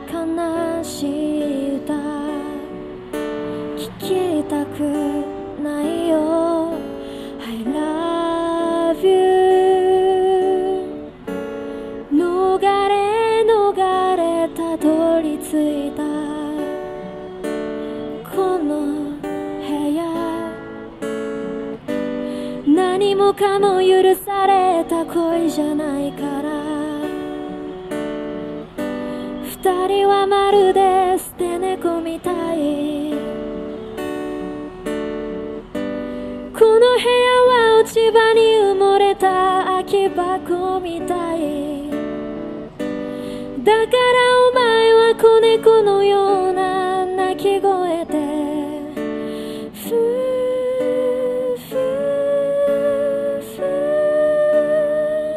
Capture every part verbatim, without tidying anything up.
悲しい歌聞きたくないよ I love you 逃れ逃れたどり着いたこの部屋何もかも許された恋じゃないから二人はまるで捨て猫みたいこの部屋は落ち葉に埋もれた空き箱みたいだからお前は子猫のような鳴き声でふーふー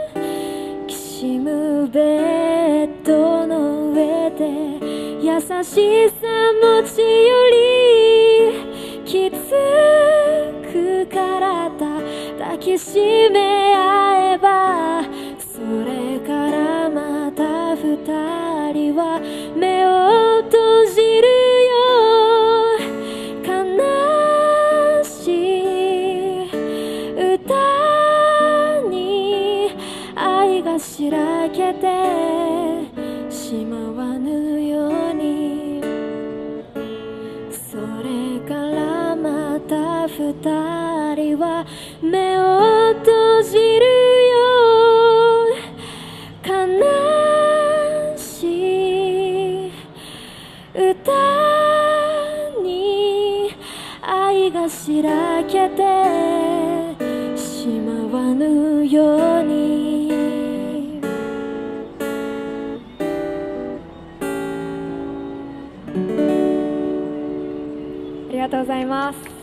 ふーきしむベッドの優しさ持ちよりきつく体抱きしめ合えばそれからまた二人は目を閉じるよ悲しい歌に愛がしらけてしまわぬように二人は目を閉じるよ悲しい歌に愛がしらけてしまわぬようにありがとうございます。